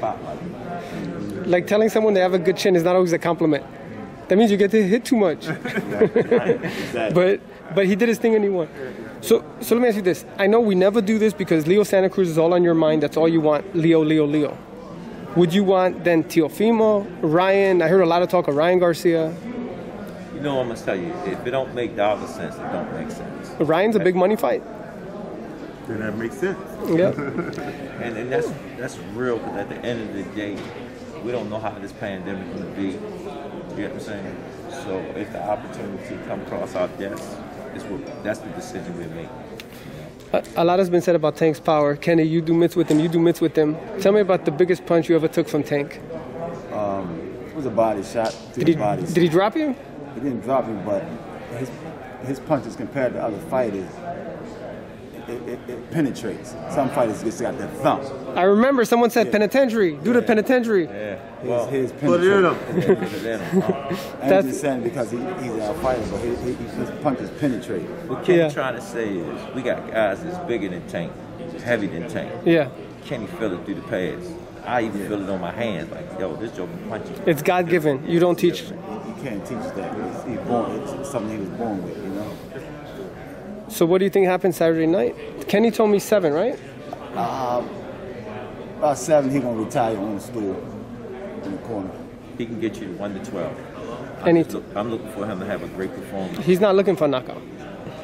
spotlight? Like telling someone they have a good chin is not always a compliment. That means you get to hit too much. Exactly. But he did his thing and he won. So let me ask you this. I know we never do this because Leo Santa Cruz is all on your mind. That's all you want, Leo, Leo, Leo. Would you want then Teofimo, Ryan? I heard a lot of talk of Ryan Garcia. You know, I'm going to tell you, if it don't make dollar sense, it don't make sense. But Ryan's a big money fight. Then that makes sense. Yeah. and that's real, because at the end of the day, we don't know how this pandemic is going to be. You know what I'm saying? So if the opportunity comes across our desk, that's the decision we make. A lot has been said about Tank's power. Kenny, you do mitts with him. Tell me about the biggest punch you ever took from Tank. It was a body shot. Did he drop you? He didn't drop him, but his punches compared to other fighters, it penetrates. Some fighters just got that thump. I remember someone said penitentiary. Do the penitentiary. Yeah. Well, his put it in him. I'm just saying because he's a fighter, but his punches penetrate. What Kenny trying to say is we got guys that's bigger than Tank, heavy than Tank. Yeah. Kenny feel it through the pads. I even feel it on my hands. Like, yo, this joke is punching. It's God-given. You don't teach. You can't teach that. It's something he was born with, you know. So what do you think happened Saturday night? Kenny told me 7, right? About 7, he's going to retire on the stool in the corner. He can get you 1 to 12. I'm looking for him to have a great performance. He's not looking for a knockout.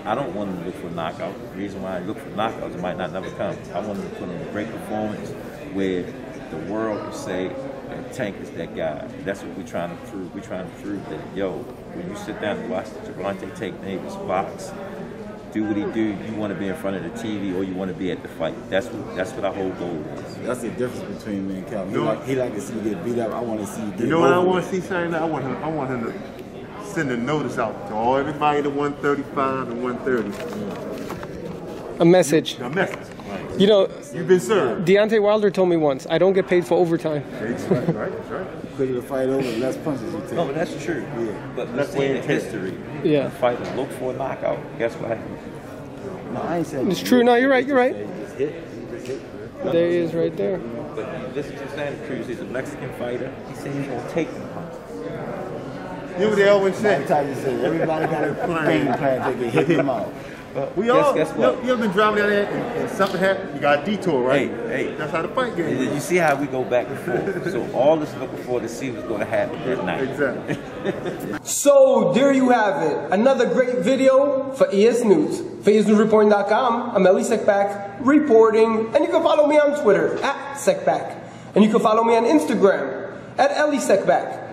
I don't want him to look for a knockout. The reason why I look for knockouts, it might not never come. I want him to put in a great performance where the world will say, and Tank is that guy. That's what we're trying to prove. We're trying to prove that, yo, when you sit down and watch Gerontae Davis box, do what he do, you want to be in front of the TV or you want to be at the fight. That's what our whole goal is. That's the difference between me and Calvin. He like to see you get beat up. I want to see you get what I want to see, Shane? I want him to send a notice out to all everybody to 135 and 130. A message. A message. You know, you've been served. Deontay Wilder told me once, I don't get paid for overtime. That's right, that's right. Because you fight over the less punches you take. No, but that's true. Yeah. But that's in history. Yeah. The fighter look for a knockout. Guess what happened? No, I ain't saying it's true. No, you're right. He just hit. There he is right there. But this is Santa Cruz. He's a Mexican fighter. He said he's going to take the punch. You what Elwin said. Everybody got a game plan to get hit him out. You ever been driving down there and something happened? You got a detour, right? Hey. That's how the fight game is. You see how we go back and forth. So all this looking forward to see what's going to happen that night. Exactly. So there you have it. Another great video for ES News. For ESNewsReporting.com, I'm Elie Seckbach reporting. And you can follow me on Twitter, @Seckbach. And you can follow me on Instagram, @Elie Seckbach.